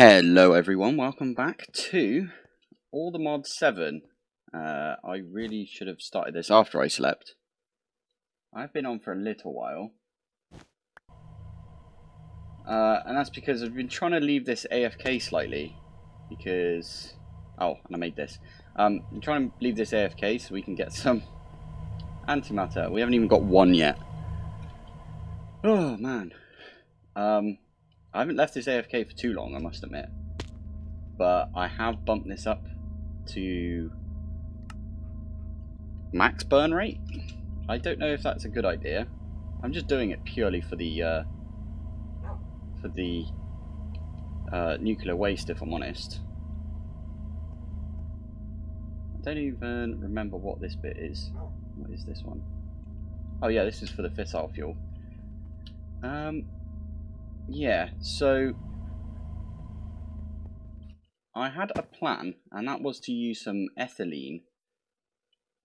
Hello everyone, welcome back to All The Mods 7. I really should have started this after I slept. I've been on for a little while. And that's because I've been trying to leave this AFK slightly. Because... oh, and I made this. I'm trying to leave this AFK so we can get some antimatter. We haven't even got one yet. Oh, man. I haven't left this AFK for too long, I must admit, but I have bumped this up to max burn rate. I don't know if that's a good idea. I'm just doing it purely for the nuclear waste, if I'm honest. I don't even remember what this bit is. What is this one? Oh yeah, this is for the fissile fuel. Yeah, so I had a plan, and that was to use some ethylene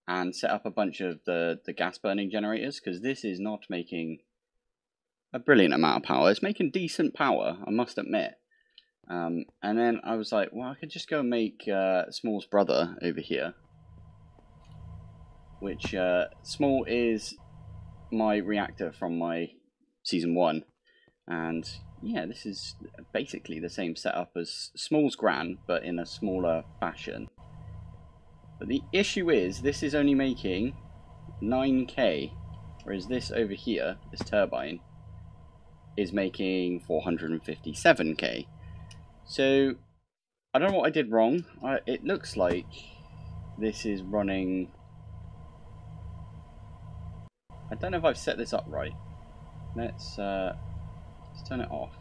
and set up a bunch of the gas burning generators, because this is not making a brilliant amount of power. It's making decent power, I must admit. And then I was like, well, I could just go and make Small's brother over here, which Small is my reactor from my season 1. And yeah, this is basically the same setup as Small's Gran, but in a smaller fashion. But the issue is, this is only making 9k, whereas this over here, this turbine, is making 457k. So I don't know what I did wrong. It looks like this is running... I don't know if I've set this up right. Let's turn it off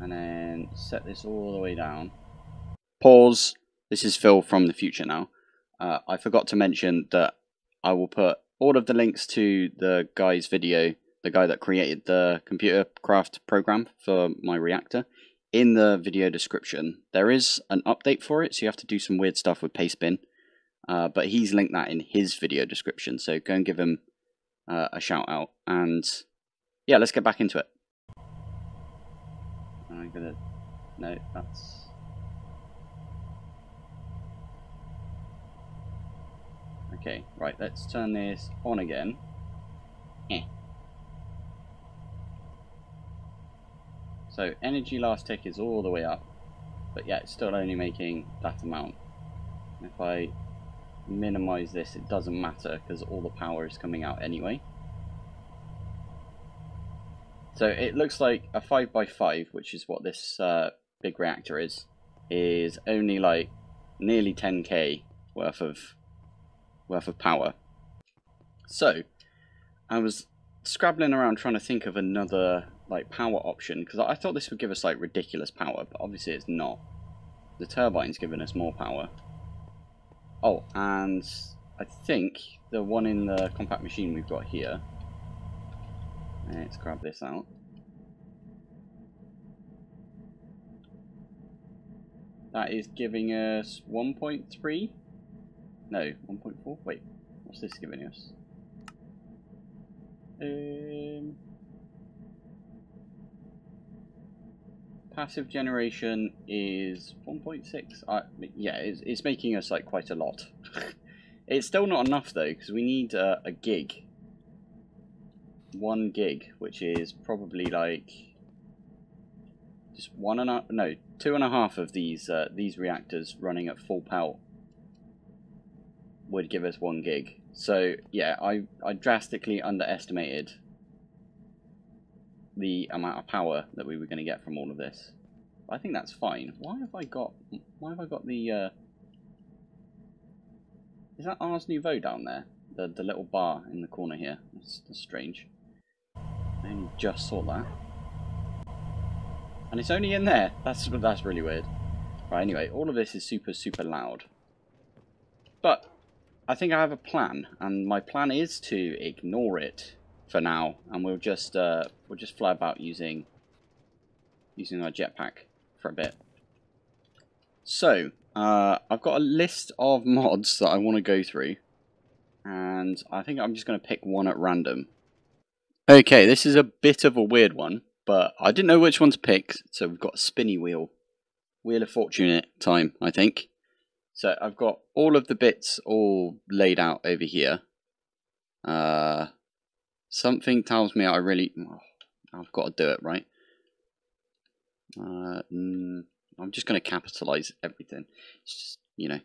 and then set this all the way down. Pause. This is Phil from the future now. I forgot to mention that I will put all of the links to the guy's video, the guy that created the Computer Craft program for my reactor, in the video description. There is an update for it, so you have to do some weird stuff with Pastebin, but he's linked that in his video description, so go and give him a shout out. And yeah, let's get back into it. I'm gonna... no, that's... okay, right, let's turn this on again. So, energy last tick is all the way up. But yeah, it's still only making that amount. If I minimize this, it doesn't matter, because all the power is coming out anyway. So it looks like a 5x5, which is what this big reactor is only like nearly 10k worth of power. So I was scrabbling around trying to think of another like power option, because I thought this would give us like ridiculous power, but obviously it's not. The turbine's giving us more power. Oh, and I think the one in the compact machine we've got here. Let's grab this out. That is giving us 1.3? No, 1.4? Wait, what's this giving us? Passive generation is 1.6. Yeah, it's making us like quite a lot. It's still not enough though, because we need a gig. 1 gig, which is probably like just 2.5 of these reactors running at full pelt would give us 1 gig. So yeah, I drastically underestimated the amount of power that we were going to get from all of this. I think that's fine. Why have I got the is that Ars Nouveau down there? The little bar in the corner here. That's strange. I only just saw that. And it's only in there. That's really weird. Right, anyway, all of this is super, super loud. But I think I have a plan, and my plan is to ignore it for now, and we'll just fly about using our jetpack for a bit. So, I've got a list of mods that I want to go through, and I think I'm just going to pick one at random. Okay, this is a bit of a weird one, but I didn't know which one to pick, so we've got a spinny wheel. Wheel of Fortune time, I think. So I've got all of the bits all laid out over here. Something tells me I really... I've got to do it, right? I'm just going to capitalize everything. It's just, you know.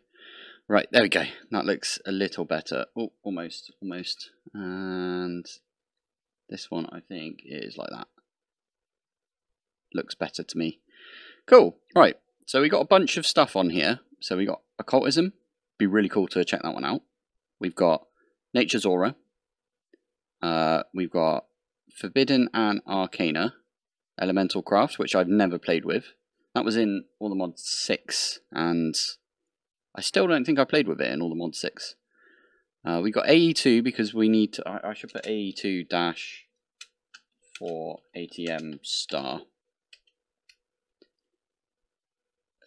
Right, there we go. That looks a little better. Oh, almost, almost. And this one, I think, is like that. Looks better to me. Cool. Right, so we got a bunch of stuff on here. So we got Occultism. Be really cool to check that one out. We've got Nature's Aura. We've got Forbidden and Arcana. Elemental Craft, which I've never played with. That was in All The Mods 6, and I still don't think I played with it in All The Mods 6. We got AE2 because we need to... I should put AE2-4 ATM star.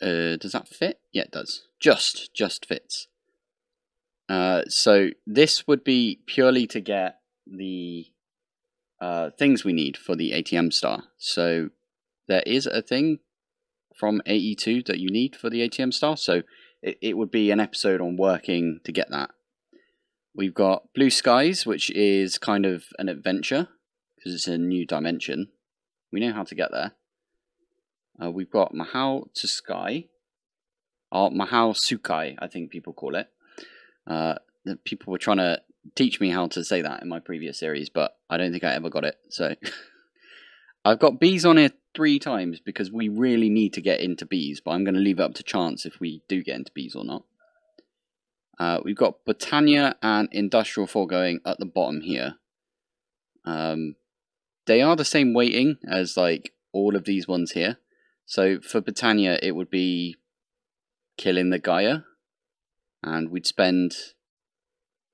Does that fit? Yeah, it does. Just fits. So this would be purely to get the... things we need for the ATM star. So there is a thing from AE2 that you need for the ATM star, so it would be an episode on working to get that. We've got Blue Skies, which is kind of an adventure because it's a new dimension. We know how to get there. We've got Mahou Tsukai, or Mahou Tsukai, I think people call it. People were trying to teach me how to say that in my previous series, but I don't think I ever got it, so I've got bees on here 3 times because we really need to get into bees, but I'm going to leave it up to chance if we do get into bees or not. We've got Botania and Industrial Foregoing at the bottom here. They are the same weighting as like all of these ones here, so for Botania it would be killing the Gaia, and we'd spend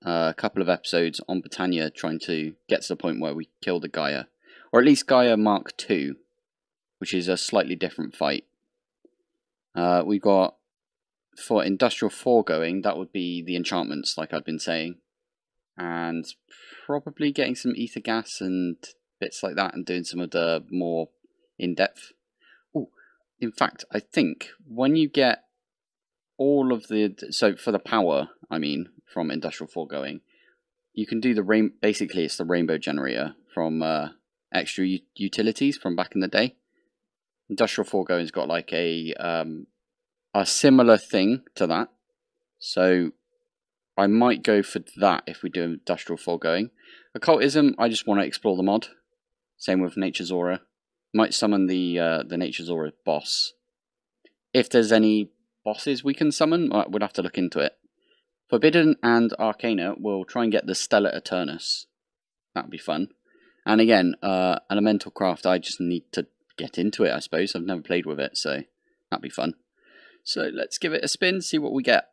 a couple of episodes on Botania trying to get to the point where we kill the Gaia. Or at least Gaia Mark II, which is a slightly different fight. We've got, for Industrial Foregoing, that would be the enchantments, like I've been saying. And probably getting some ether gas and bits like that and doing some of the more in-depth. Oh, in fact, I think when you get all of the... So for the power, I mean... From Industrial Foregoing, you can do the rain. Basically, it's the rainbow generator from extra utilities from back in the day. Industrial Foregoing's got like a similar thing to that, so I might go for that if we do Industrial Foregoing. Occultism, I just want to explore the mod. Same with Nature's Aura. Might summon the Nature's Aura boss. If there's any bosses we can summon, we'd have to look into it. Forbidden and Arcana will try and get the Stellar Aeternus. That'd be fun. And again, Elemental Craft, I just need to get into it, I suppose. I've never played with it, so that'd be fun. So let's give it a spin, see what we get.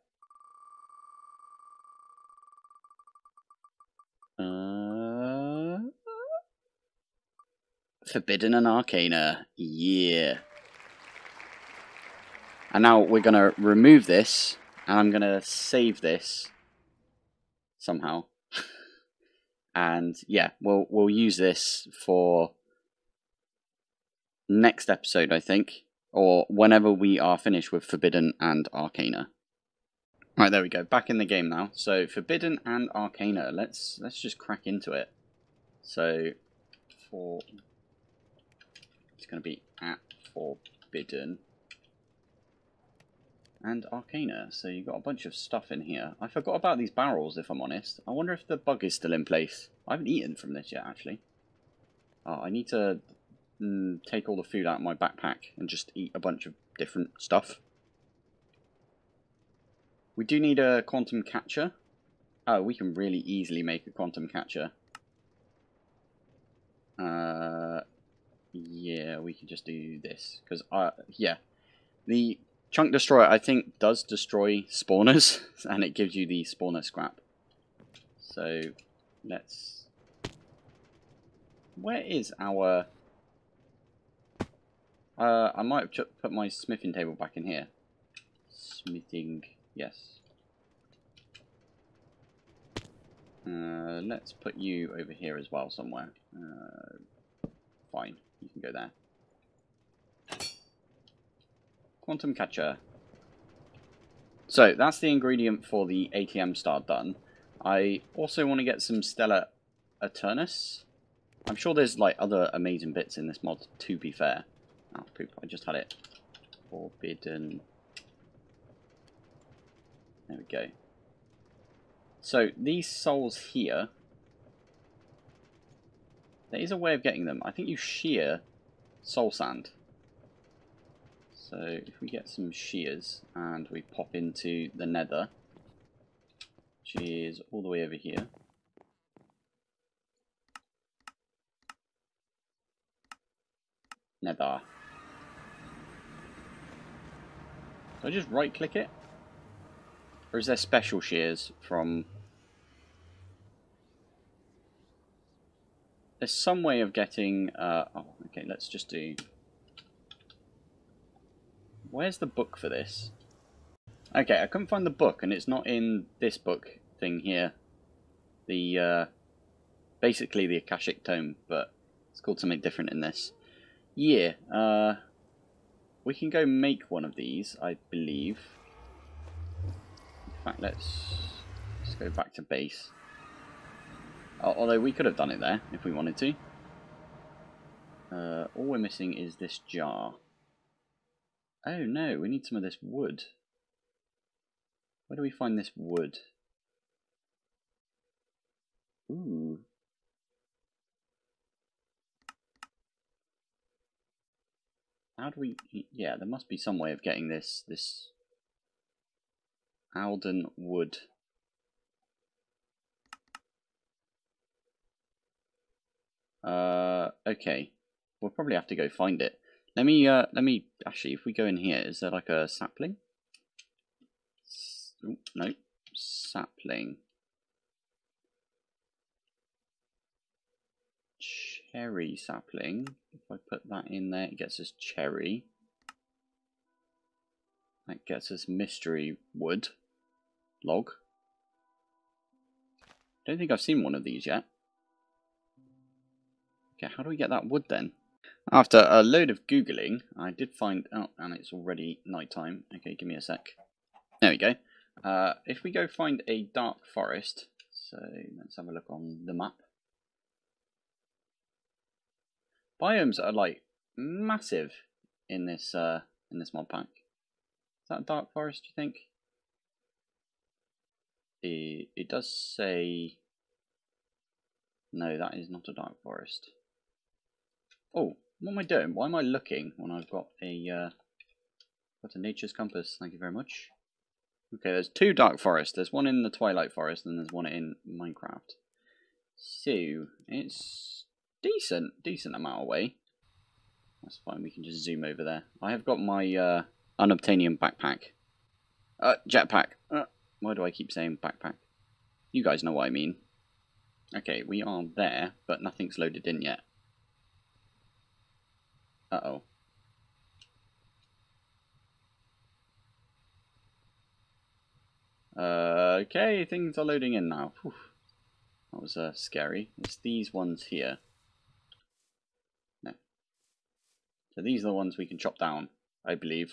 Forbidden and Arcana. Yeah. And now we're going to remove this. And I'm going to save this somehow. And yeah, we'll use this for next episode, I think. Or whenever we are finished with Forbidden and Arcana. Right, there we go. Back in the game now. So Forbidden and Arcana. Let's just crack into it. So for... It's going to be at Forbidden and Arcana, so you've got a bunch of stuff in here. I forgot about these barrels, if I'm honest. I wonder if the bug is still in place. I haven't eaten from this yet, actually. I need to take all the food out of my backpack and just eat a bunch of different stuff. We do need a quantum catcher. Oh, we can really easily make a quantum catcher. Yeah, we can just do this. Because, yeah, the... Chunk Destroyer, I think, does destroy spawners, and it gives you the spawner scrap. So, let's... Where is our... I might have put my smithing table back in here. Smithing, yes. Let's put you over here as well somewhere. Fine. You can go there. Quantum catcher. So that's the ingredient for the ATM star done. I also want to get some Stellar Aeternus. I'm sure there's like other amazing bits in this mod, to be fair. Oh poop, I just had it. Forbidden. There we go. So these souls here, there is a way of getting them. I think you shear soul sand. So if we get some shears and we pop into the nether, which is all the way over here. Nether. Do I just right click it? Or is there special shears from... There's some way of getting... oh, okay, let's just do... Where's the book for this? Okay, I couldn't find the book, and it's not in this book thing here. The, basically the Akashic Tome, but it's called something different in this. Yeah, we can go make one of these, I believe. In fact, let's go back to base. Although we could have done it there if we wanted to. All we're missing is this jar. Oh no, we need some of this wood. Where do we find this wood? Ooh. How do we... Yeah, there must be some way of getting this Alden wood. Okay. We'll probably have to go find it. Let me actually, if we go in here, is there like a sapling? Oh, no. Sapling. Cherry sapling. If I put that in there, it gets us cherry. That gets us mystery wood. Log. Don't think I've seen one of these yet. Okay, how do we get that wood then? After a load of Googling, I did find out, and it's already night time. Okay, give me a sec. There we go. If we go find a dark forest, so let's have a look on the map. Biomes are like massive in this mod pack. Is that a dark forest, do you think? It does say no, that is not a dark forest. Oh, what am I doing? Why am I looking when I've got a nature's compass? Thank you very much. Okay, there's two dark forests. There's one in the Twilight Forest and there's one in Minecraft. So it's decent amount away. That's fine. We can just zoom over there. I have got my unobtainium backpack, jetpack. Why do I keep saying backpack? You guys know what I mean. Okay, we are there, but nothing's loaded in yet. Uh-oh. Okay, things are loading in now. Whew. That was scary. It's these ones here. No. So these are the ones we can chop down, I believe.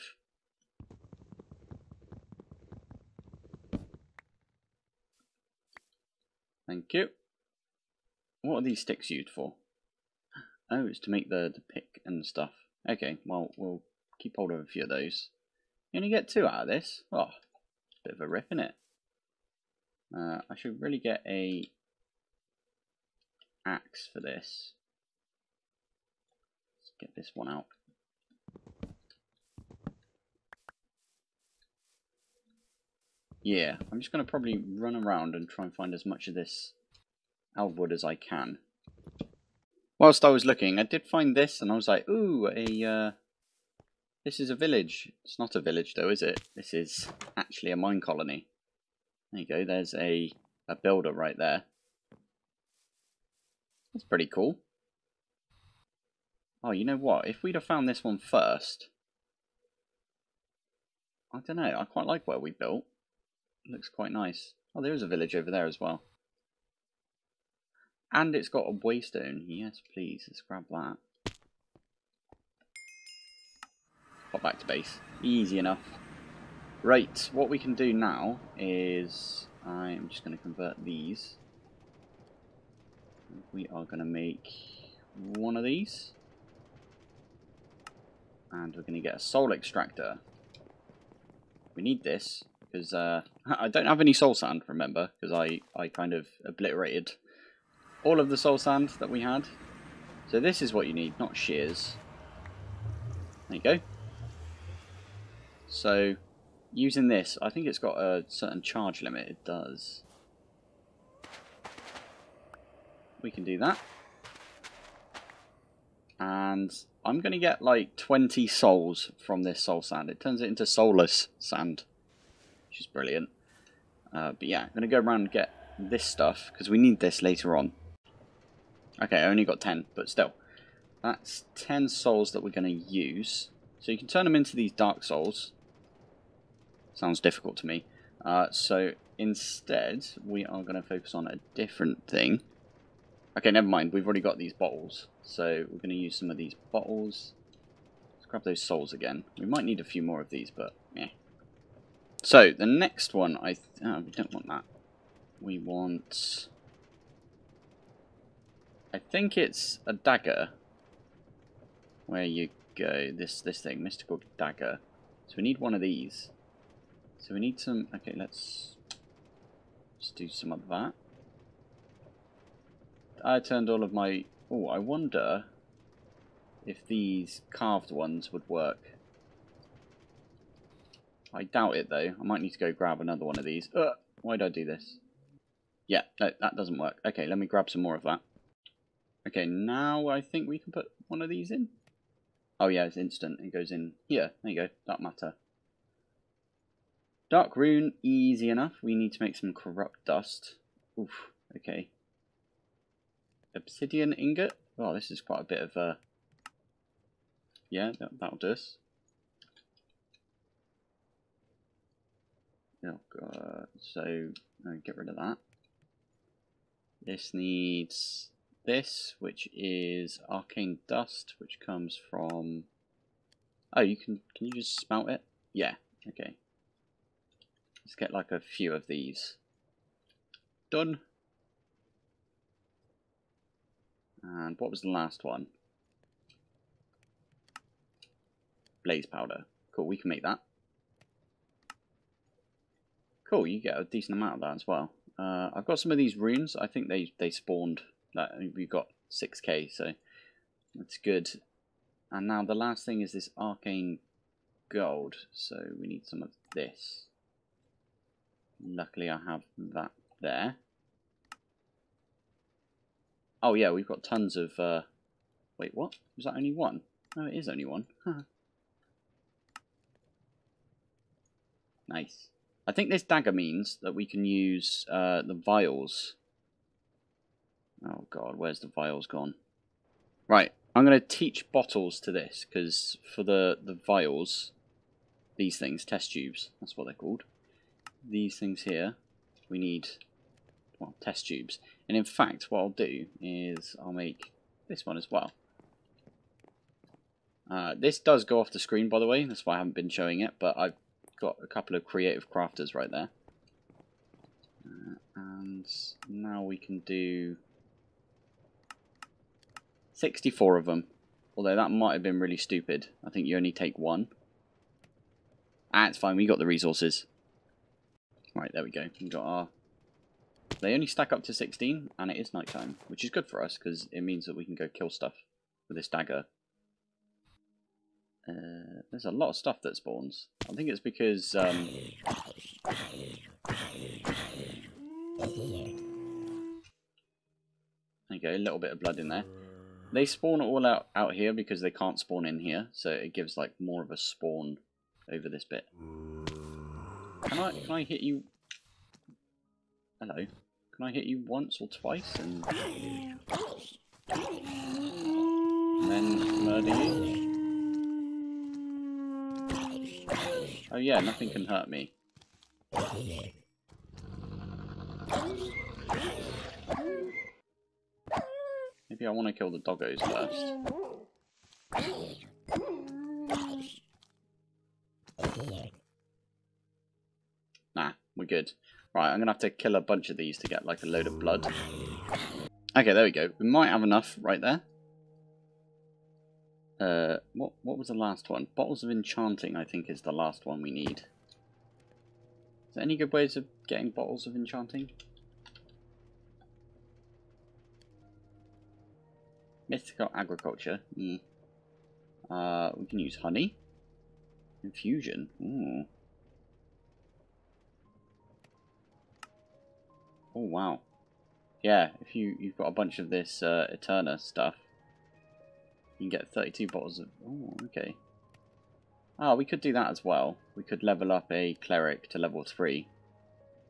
Thank you. What are these sticks used for? Oh, it's to make the pick and stuff. Okay, well, we'll keep hold of a few of those. You only get two out of this? Oh, bit of a rip, innit? I should really get a axe for this. Let's get this one out. Yeah, I'm just going to probably run around and try and find as much of this alwood as I can. Whilst I was looking, I did find this, and I was like, ooh, this is a village. It's not a village, though, is it? This is actually a mine colony. There you go, there's a builder right there. That's pretty cool. Oh, you know what? If we'd have found this one first... I don't know, I quite like where we built. It looks quite nice. Oh, there is a village over there as well. And it's got a waystone. Yes, please. Let's grab that. pop back to base. Easy enough. Right, what we can do now is I'm just going to convert these. We are going to make one of these. And we're going to get a soul extractor. We need this because I don't have any soul sand, remember, because I kind of obliterated all of the soul sand that we had. So this is what you need, not shears. There you go. So using this, I think it's got a certain charge limit. It does. We can do that. And I'm going to get like 20 souls from this soul sand. It turns it into soulless sand, which is brilliant. But yeah, I'm going to go around and get this stuff because we need this later on. Okay, I only got 10, but still. That's 10 souls that we're going to use. So you can turn them into these dark souls. Sounds difficult to me. So instead, we are going to focus on a different thing. Okay, never mind. We've already got these bottles. So we're going to use some of these bottles. Let's grab those souls again. We might need a few more of these, but yeah. So the next one, we don't want that. We want... I think it's a dagger. Where you go, this thing, mystical dagger. So we need one of these. So we need some. Okay, let's do some of that. I turned all of my. Oh, I wonder if these carved ones would work. I doubt it though. I might need to go grab another one of these. Why did I do this? Yeah, no, that doesn't work. Okay, let me grab some more of that. Okay, now I think we can put one of these in. Oh yeah, it's instant. It goes in here. There you go. Dark matter. Dark rune, easy enough. We need to make some corrupt dust. Oof, okay. Obsidian ingot. Oh, this is quite a bit of a... Yeah, that'll do us. Oh, God. So, get rid of that. This needs... this, which is arcane dust, which comes from... Oh, you can you just smelt it? Yeah, okay. Let's get like a few of these. Done. And what was the last one? Blaze powder. Cool, we can make that. Cool, you get a decent amount of that as well. I've got some of these runes. I think they spawned... we've got 6k, so that's good. And now the last thing is this arcane gold, so we need some of this. Luckily I have that there. Oh yeah, we've got tons of... wait, what? Was that only one? No, it is only one. Nice. I think this dagger means that we can use the vials. Oh god, where's the vials gone? Right, I'm going to teach bottles to this, because for the vials, these things, test tubes, that's what they're called. These things here, we need, well, test tubes. And in fact, what I'll do is I'll make this one as well. This does go off the screen, by the way, that's why I haven't been showing it, but I've got a couple of creative crafters right there. And now we can do... 64 of them, although that might have been really stupid. I think you only take one. Ah, it's fine, we got the resources. Right, there we go. We got our... They only stack up to 16, and it is nighttime, which is good for us, because it means that we can go kill stuff with this dagger. There's a lot of stuff that spawns. I think it's because... There you go, a little bit of blood in there. They spawn all out here because they can't spawn in here, so it gives like more of a spawn over this bit. Can I hit you? Hello. Can I hit you once or twice and then murder you? Oh yeah, nothing can hurt me. Maybe I want to kill the doggos first. Nah, we're good. Right, I'm going to have to kill a bunch of these to get like a load of blood. Okay, there we go. We might have enough right there. What was the last one? Bottles of enchanting, I think, is the last one we need. Is there any good ways of getting bottles of enchanting? Mythical agriculture. Mm. We can use honey. Infusion. Ooh. Oh, wow. Yeah, if you've got a bunch of this Aeterna stuff, you can get 32 bottles of... Oh, okay. Ah, we could do that as well. We could level up a cleric to level 3.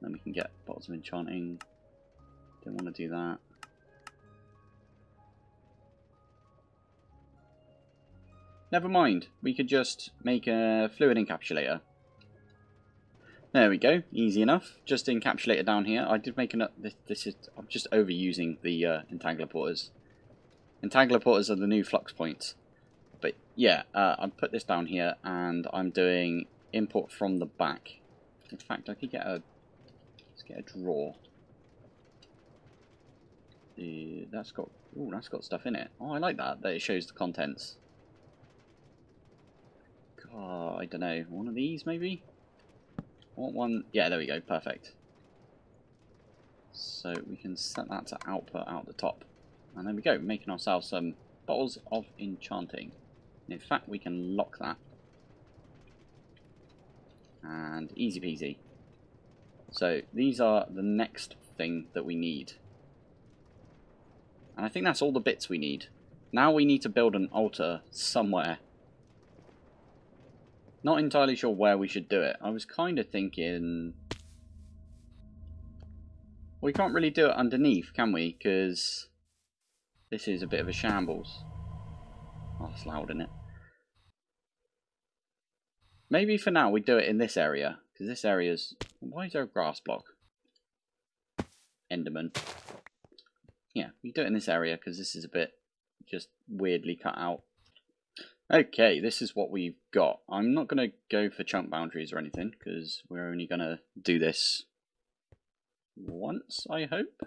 Then we can get bottles of enchanting. Don't want to do that. Never mind. We could just make a fluid encapsulator. There we go. Easy enough. Just encapsulator down here. I did make an... This is... I'm just overusing the entangler porters. Entangler porters are the new flux points. But yeah, I've put this down here and I'm doing import from the back. In fact, I could get a... Let's get a draw. That's got... Ooh, that's got stuff in it. Oh, I like that. That it shows the contents. God, I don't know. One of these, maybe? I want one... Yeah, there we go. Perfect. So we can set that to output out the top. And there we go, making ourselves some bottles of enchanting. And in fact, we can lock that. And easy peasy. So these are the next thing that we need. And I think that's all the bits we need. Now we need to build an altar somewhere. Not entirely sure where we should do it. I was kind of thinking... We can't really do it underneath, can we? Because... This is a bit of a shambles. Oh, that's loud, isn't it? Maybe for now we do it in this area. Because this area's... Why is there a grass block? Enderman. Yeah, we do it in this area because this is a bit just weirdly cut out. Okay, this is what we've got. I'm not going to go for chunk boundaries or anything because we're only going to do this once, I hope.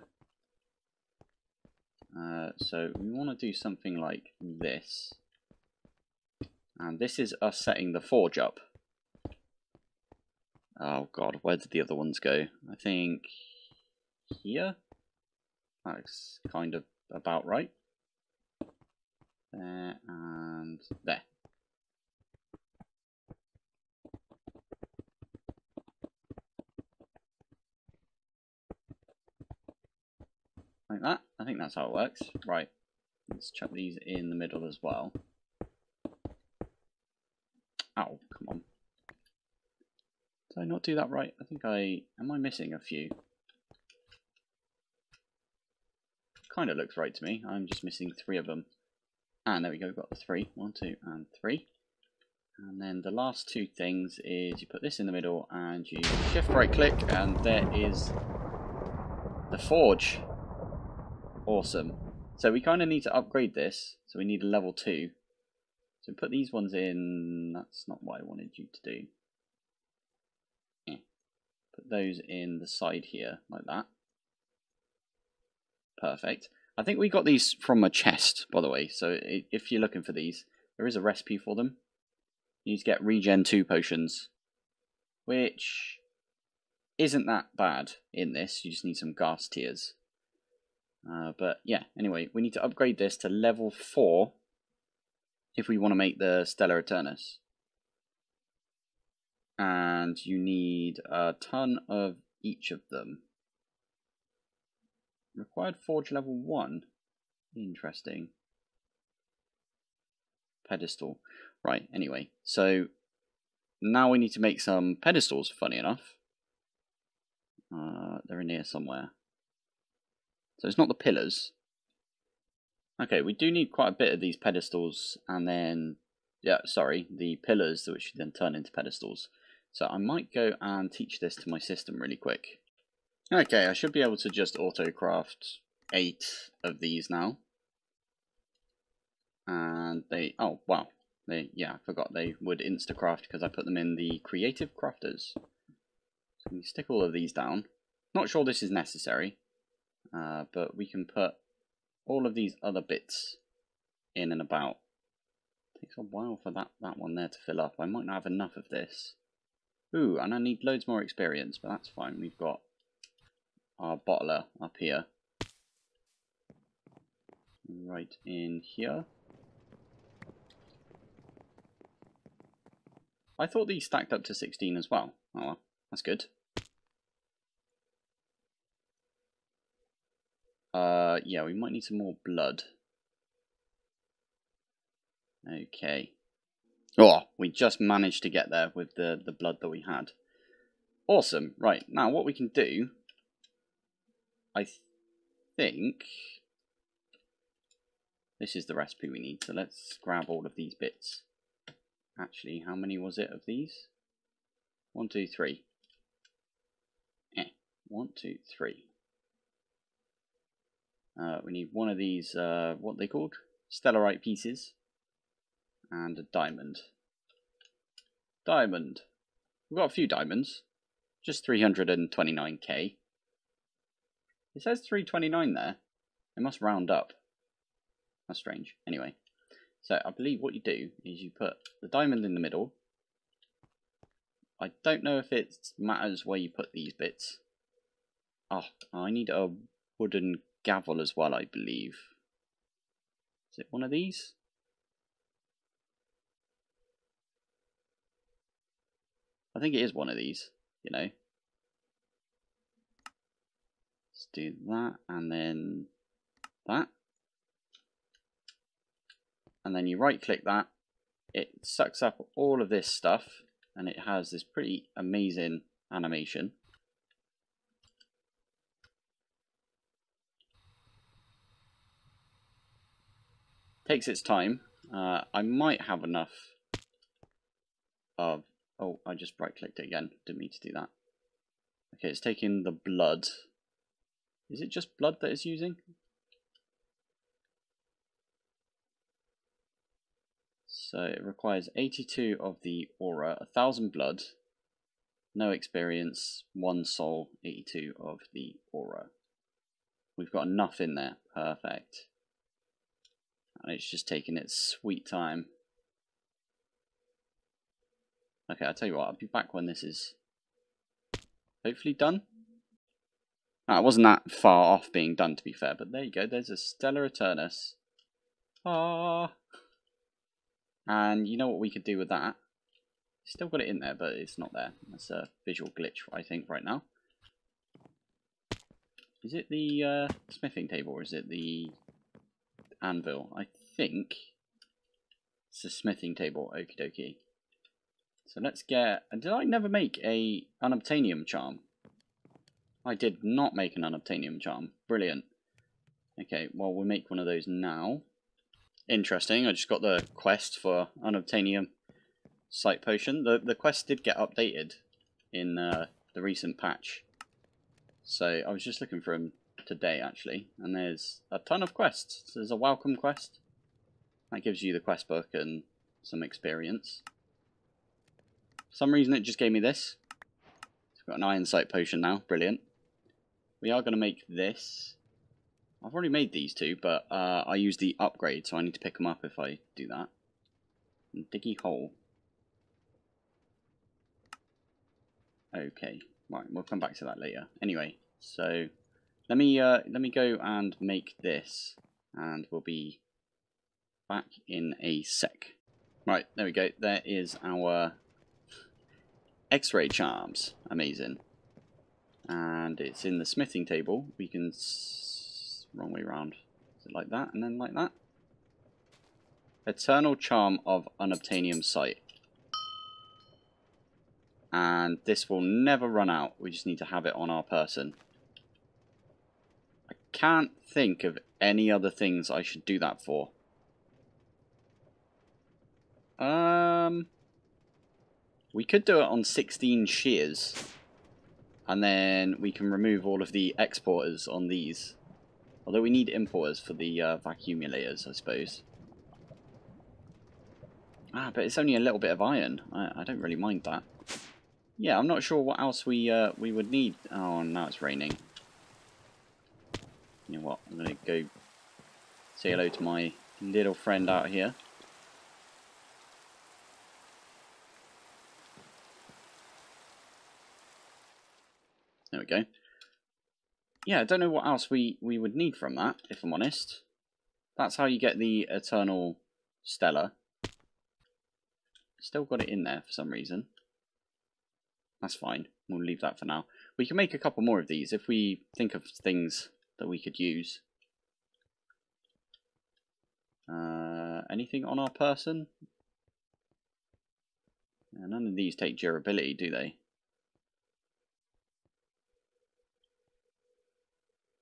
So we want to do something like this. And this is us setting the forge up. Oh god, where did the other ones go? I think here? That's kind of about right. There and there. Like that. I think that's how it works. Right. Let's chuck these in the middle as well. Ow, come on. Did I not do that right? I think I... Am I missing a few? Kind of looks right to me. I'm just missing 3 of them. And there we go, we've got 3. 1, 2, and 3. And then the last 2 things is you put this in the middle and you shift right click and there is the forge. Awesome. So we kind of need to upgrade this. So we need a level 2. So put these ones in. That's not what I wanted you to do. Yeah. Put those in the side here like that. Perfect. I think we got these from a chest, by the way, so if you're looking for these, there is a recipe for them. You need to get regen 2 potions, which isn't that bad in this. You just need some ghast tears. But yeah, anyway, we need to upgrade this to level 4 if we want to make the Stellar Aeternus. And you need a ton of each of them. Required forge level 1. Interesting. Pedestal. Right, anyway. So, now we need to make some pedestals, funny enough. They're in here somewhere. So it's not the pillars. Okay, we do need quite a bit of these pedestals, and then... Yeah, sorry, the pillars, which then turn into pedestals. So I might go and teach this to my system really quick. Okay, I should be able to just auto-craft 8 of these now. And they... Oh, wow. I forgot they would instacraft because I put them in the creative crafters. So we stick all of these down. Not sure this is necessary, but we can put all of these other bits in and about. Takes a while for that one there to fill up. I might not have enough of this. Ooh, and I need loads more experience, but that's fine. We've got our bottler up here. Right in here. I thought these stacked up to 16 as well. Oh well, that's good. Yeah, we might need some more blood. Okay. Oh, we just managed to get there with the blood that we had. Awesome. Right, now what we can do, I think this is the recipe we need. So let's grab all of these bits. Actually, how many was it of these? 1, 2, 3. 1, 2, 3. We need one of these, what are they called? Stellarite pieces. And a diamond. Diamond. We've got a few diamonds. Just 329k. It says 329 there. It must round up. That's strange. Anyway. So I believe what you do is you put the diamond in the middle. I don't know if it matters where you put these bits. Oh, I need a wooden gavel as well, I believe. Is it one of these? I think it is one of these, you know. Let's do that, and then that. And then you right-click that. It sucks up all of this stuff, and it has this pretty amazing animation. Takes its time. I might have enough of... Oh, I just right-clicked it again. Didn't mean to do that. Okay, it's taking the blood. Is it just blood that it's using? So it requires 82 of the aura, 1,000 blood, no experience, 1 soul, 82 of the aura. We've got enough in there. Perfect. And it's just taking its sweet time. Okay, I'll tell you what, I'll be back when this is hopefully done. It wasn't that far off being done, to be fair, but there you go, there's a Stellar Aeternus. Ah! And you know what we could do with that? Still got it in there, but it's not there. That's a visual glitch, I think, right now. Is it the smithing table or is it the anvil? I think it's the smithing table, okie dokie. So let's get... Did I never make a unobtainium charm? I did not make an unobtainium charm. Brilliant. Okay, well, we'll make one of those now. Interesting, I just got the quest for unobtainium sight potion. The quest did get updated in the recent patch. So I was just looking for them today, actually. And there's a ton of quests. So there's a welcome quest. That gives you the quest book and some experience. For some reason it just gave me this. It's got an iron sight potion now, brilliant. We are going to make this. I've already made these two, but I use the upgrade, so I need to pick them up if I do that. And diggy hole. Okay, right, we'll come back to that later. Anyway, so let me go and make this, and we'll be back in a sec. Right, there we go. There is our X-ray charms. Amazing. And it's in the smithing table. We can... Wrong way round. Is it like that and then like that? Eternal charm of unobtainium sight. And this will never run out. We just need to have it on our person. I can't think of any other things I should do that for. We could do it on 16 shears, and then we can remove all of the exporters on these. Although we need importers for the vacuumulators, I suppose. Ah, but it's only a little bit of iron. I don't really mind that. Yeah, I'm not sure what else we would need. Oh, now it's raining. You know what? I'm going to go say hello to my little friend out here. There we go. Yeah, I don't know what else we would need from that, if I'm honest. That's how you get the Eternal Stellar. Still got it in there for some reason. That's fine. We'll leave that for now. We can make a couple more of these if we think of things that we could use. Anything on our person? Yeah, none of these take durability, do they?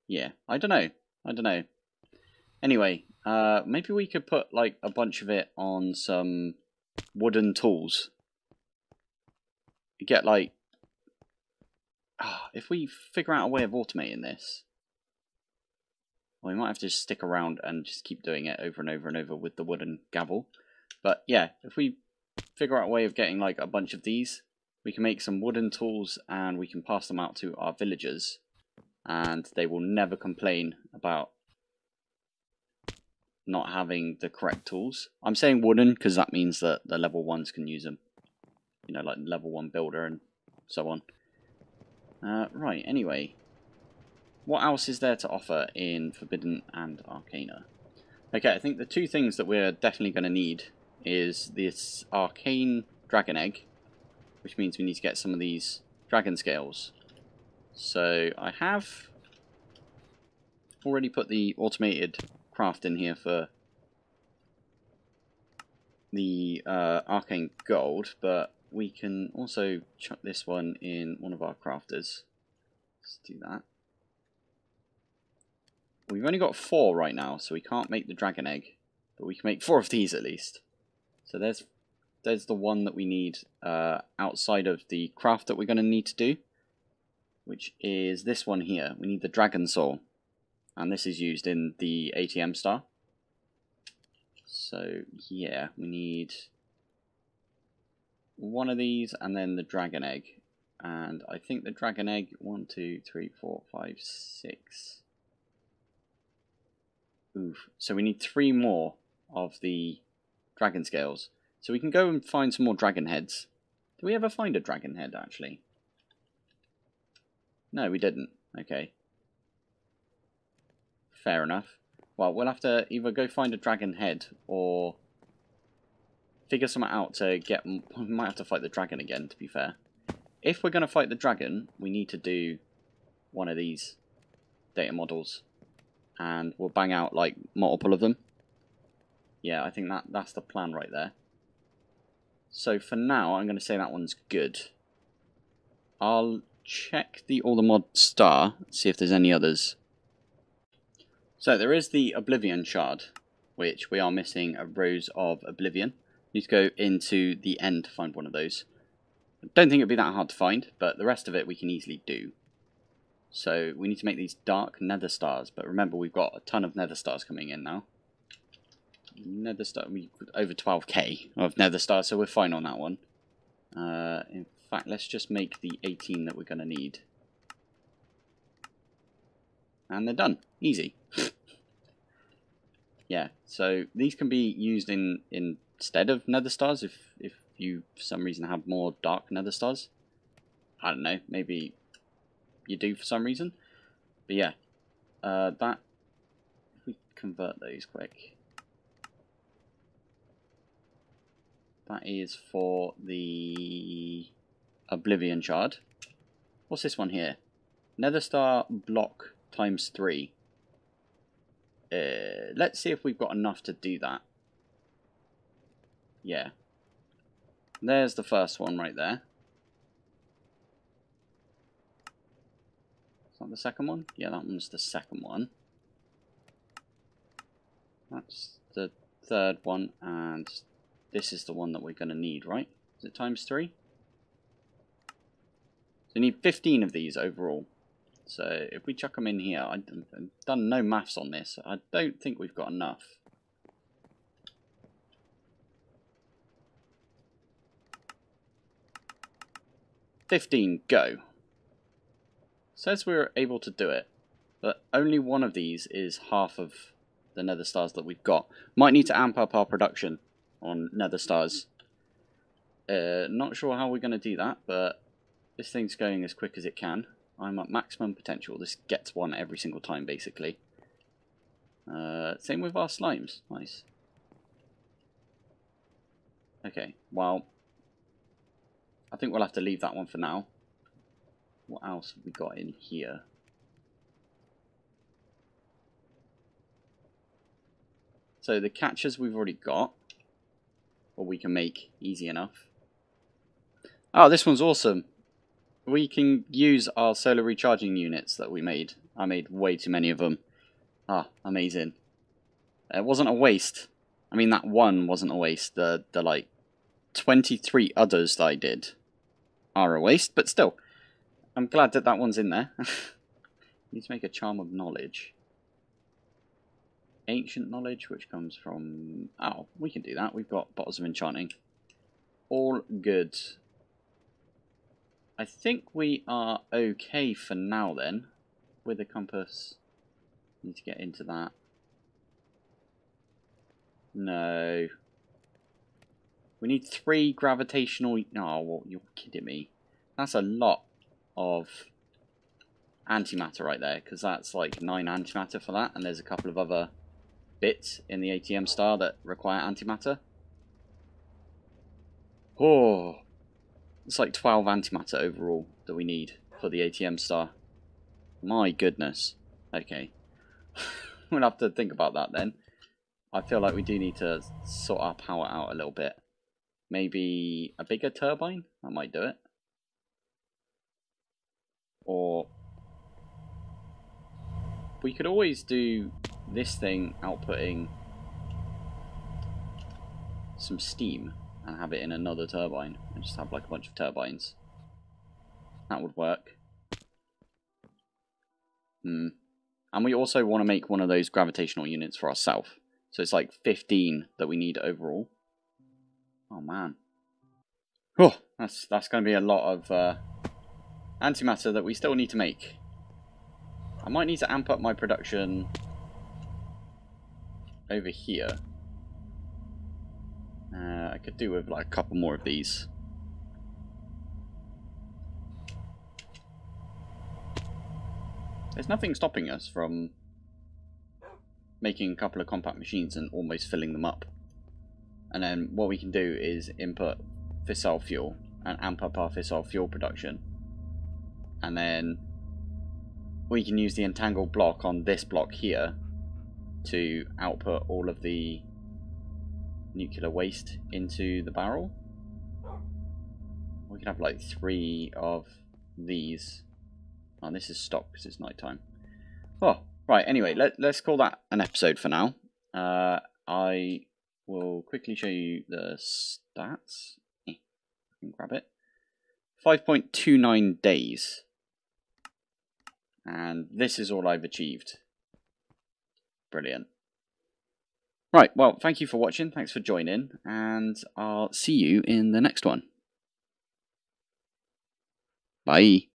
Yeah, I don't know. Anyway, maybe we could put like a bunch of it on some wooden tools. You get like, if we figure out a way of automating this, well, we might have to just stick around and just keep doing it over and over and over with the wooden gavel. But yeah, if we figure out a way of getting like a bunch of these, we can make some wooden tools and we can pass them out to our villagers. And they will never complain about not having the correct tools. I'm saying wooden because that means that the level 1s can use them. You know, like level 1 builder and so on. Right, anyway. What else is there to offer in Forbidden and Arcana? Okay, I think the two things that we're definitely going to need is this arcane dragon egg, which means we need to get some of these dragon scales. So I have already put the automated craft in here for the arcane gold, but we can also chuck this one in one of our crafters. Let's do that. We've only got 4 right now, so we can't make the dragon egg, but we can make 4 of these at least. So there's the one that we need outside of the craft that we're going to need to do, which is this one here. We need the dragon soul, and this is used in the ATM star. So yeah, we need one of these and then the dragon egg. And I think the dragon egg, 1, 2, 3, 4, 5, 6. Oof. So we need 3 more of the dragon scales. So we can go and find some more dragon heads. Did we ever find a dragon head actually? No, we didn't. Okay. Fair enough. Well, we'll have to either go find a dragon head or figure something out to get... We might have to fight the dragon again, to be fair. If we're going to fight the dragon, we need to do one of these data models. And we'll bang out, like, multiple of them. Yeah, I think that's the plan right there. So for now, I'm going to say that one's good. I'll check the All The Mods star, see if there's any others. So there is the Oblivion shard, which we are missing a Rose of Oblivion. You need to go into the end to find one of those. I don't think it'd be that hard to find, but the rest of it we can easily do. So we need to make these dark nether stars, but remember we've got a ton of nether stars coming in now. Nether star, we over 12k of nether stars, so we're fine on that one. In fact, let's just make the 18 that we're going to need. And they're done. Easy. Yeah, so these can be used instead of nether stars if you for some reason have more dark nether stars. I don't know, maybe you do for some reason. But yeah, that, if we convert those quick. That is for the Oblivion shard. What's this one here? Nether star block times 3. Let's see if we've got enough to do that. Yeah. There's the first one right there. Is that the second one? Yeah, that one's the second one. That's the third one, and this is the one that we're going to need, right? Is it times 3? We need 15 of these overall, so if we chuck them in here, I've done no maths on this, I don't think we've got enough. 15, go. Says we were able to do it, but only one of these is half of the nether stars that we've got. Might need to amp up our production on nether stars. Not sure how we're going to do that, but this thing's going as quick as it can. I'm at maximum potential. This gets one every single time, basically. Same with our slimes. Nice. Okay, well, I think we'll have to leave that one for now. What else have we got in here? So the catchers we've already got, or we can make easy enough. Oh, this one's awesome. We can use our solar recharging units that we made. I made way too many of them. Ah, amazing. It wasn't a waste. I mean, that one wasn't a waste. The like 23 others that I did are a waste, but still. I'm glad that that one's in there. Need to make a charm of knowledge. Ancient knowledge, which comes from... Oh, we can do that. We've got bottles of enchanting. All good. I think we are okay for now, then. With a compass. Need to get into that. No. We need 3 gravitational... No, well, you're kidding me. That's a lot of antimatter right there, because that's like 9 antimatter for that, and there's a couple of other bits in the ATM star that require antimatter. Oh, it's like 12 antimatter overall that we need for the ATM star. My goodness. Okay. We'll have to think about that then. I feel like we do need to sort our power out a little bit. Maybe a bigger turbine? That might do it. Or we could always do this thing outputting some steam and have it in another turbine and just have like a bunch of turbines. That would work. And we also want to make one of those gravitational units for ourselves. So it's like 15 that we need overall. Oh man. Oh, that's going to be a lot of antimatter that we still need to make. I might need to amp up my production over here. I could do with like a couple more of these. There's nothing stopping us from making a couple of compact machines and almost filling them up. And then what we can do is input fissile fuel and amp up our fissile fuel production. And then we can use the entangled block on this block here to output all of the nuclear waste into the barrel. We can have like 3 of these. Oh, this is stock because it's night time. Oh, right. Anyway, let's call that an episode for now. I will quickly show you the stats. I can grab it. 5.29 days. And this is all I've achieved. Brilliant. Right, well, thank you for watching. Thanks for joining. And I'll see you in the next one. Bye.